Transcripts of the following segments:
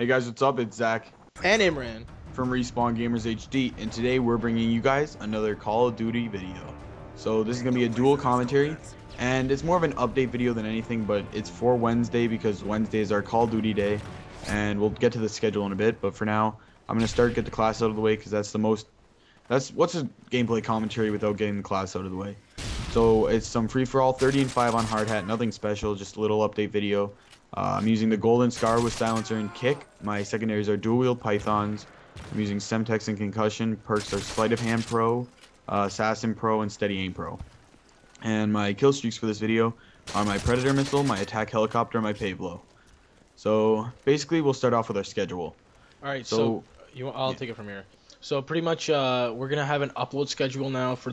Hey guys, what's up? It's Zach and Imran from Respawn Gamers HD, and today we're bringing you guys another Call of Duty video. So this is going to be a dual commentary, and it's more of an update video than anything, but it's for Wednesday because Wednesday is our Call of Duty day, and we'll get to the schedule in a bit. But for now, I'm going to get the class out of the way because that's the most... What's a gameplay commentary without getting the class out of the way? So it's some free-for-all, 30 and 5 on hard hat, nothing special, just a little update video. I'm using the golden scar with silencer and kick. My secondaries are dual wield pythons. I'm using semtex and concussion. Perks are sleight of hand pro, assassin pro, and steady aim pro. And my kill streaks for this video are my predator missile, my attack helicopter, and my Pave Low. So basically, we'll start off with our schedule. All right, so I'll take it from here. So pretty much, we're gonna have an upload schedule now for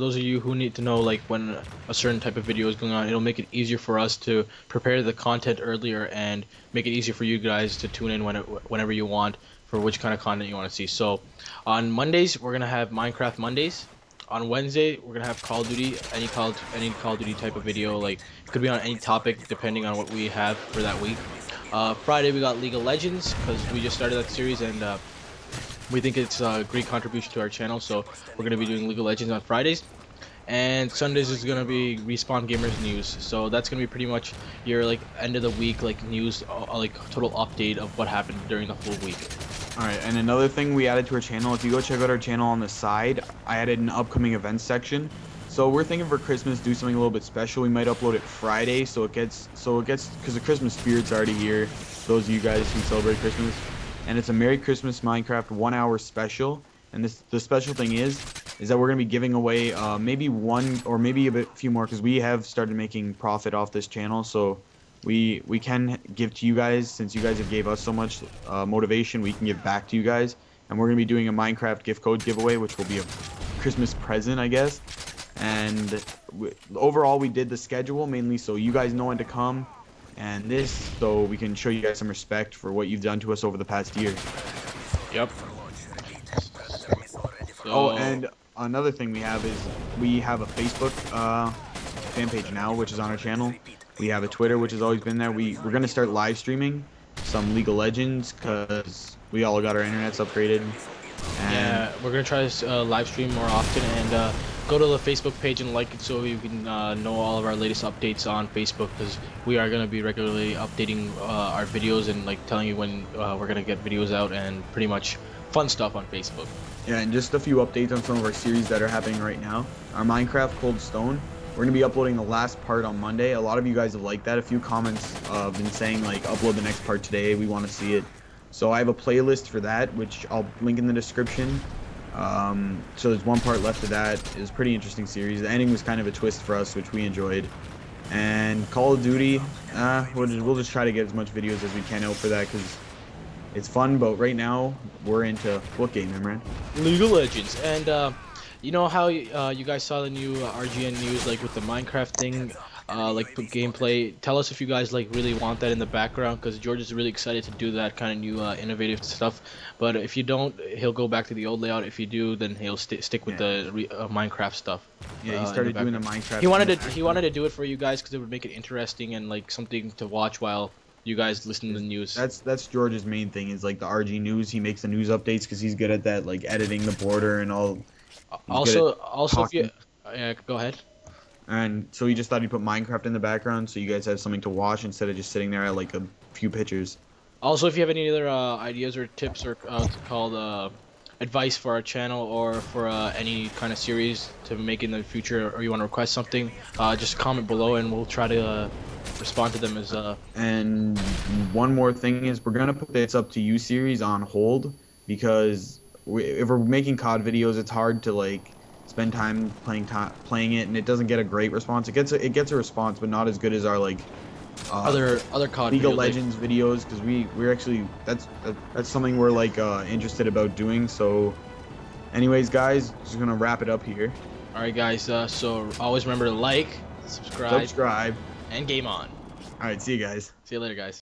those of you who need to know like when a certain type of video is going on. It'll make it easier for us to prepare the content earlier and make it easier for you guys to tune in whenever you want for which kind of content you want to see. So on Mondays we're gonna have Minecraft Mondays. On Wednesday we're gonna have Call of Duty, any Call of Duty type of video. Like it could be on any topic depending on what we have for that week. Friday we got League of Legends because we just started that series and. We think it's a great contribution to our channel, so we're going to be doing League of Legends on Fridays. And Sundays is going to be Respawn Gamers News, so that's going to be pretty much your like end of the week like news, like total update of what happened during the whole week. Alright, and another thing we added to our channel, if you go check out our channel on the side, I added an upcoming events section. So we're thinking for Christmas, do something a little bit special. We might upload it Friday, so it gets because the Christmas spirit's already here, those of you guys who celebrate Christmas. And it's a Merry Christmas Minecraft 1 hour special, and the special thing is that we're gonna be giving away maybe one or maybe a few more because we have started making profit off this channel, so we can give to you guys since you guys have gave us so much motivation. We can give back to you guys, and we're gonna be doing a Minecraft gift code giveaway, which will be a Christmas present, I guess. And overall, we did the schedule mainly so you guys know when to come. And this, so we can show you guys some respect for what you've done to us over the past year. Yep. Oh, and another thing we have is we have a Facebook fan page now, which is on our channel. We have a Twitter, which has always been there. We're going to start live streaming some League of Legends because we all got our internets upgraded. And yeah, we're going to try to live stream more often and... Go to the Facebook page and like it so you can know all of our latest updates on Facebook because we are going to be regularly updating our videos and like telling you when we're going to get videos out and pretty much fun stuff on Facebook. Yeah, and just a few updates on some of our series that are happening right now. Our Minecraft Cold Stone, we're going to be uploading the last part on Monday. A lot of you guys have liked that. A few comments have been saying like upload the next part today. We want to see it. So I have a playlist for that, which I'll link in the description. So there's one part left of that. It was a pretty interesting series. The ending was kind of a twist for us, which we enjoyed. And Call of Duty, we'll just try to get as much videos as we can out for that because it's fun. But right now, we're into what game, Imran? League of Legends. And you know how you guys saw the new RGN news, like with the Minecraft thing, like gameplay. Tell us if you guys like really want that in the background, because George is really excited to do that kind of new innovative stuff. But if you don't, he'll go back to the old layout. If you do, then he'll stick with the Minecraft stuff. Yeah, he started doing the Minecraft. He wanted to do it for you guys because it would make it interesting and like something to watch while you guys listen to the news. That's George's main thing is like the RG news. He makes the news updates because he's good at that, like editing the border and all. Also, if you, yeah, go ahead. And so he just thought he'd put Minecraft in the background so you guys have something to watch instead of just sitting there at like a few pictures. Also, if you have any other ideas or tips or advice for our channel or for any kind of series to make in the future or you want to request something, just comment below and we'll try to respond to them as... And one more thing is we're going to put the It's Up to You series on hold because if we're making COD videos, it's hard to like... spend time playing it, and it doesn't get a great response. It gets a response, but not as good as our like other COD League of Legends videos, because we're actually that's something we're like interested about doing. So, anyways, guys, just gonna wrap it up here. All right, guys. So always remember to like, subscribe, and game on. All right, see you guys. See you later, guys.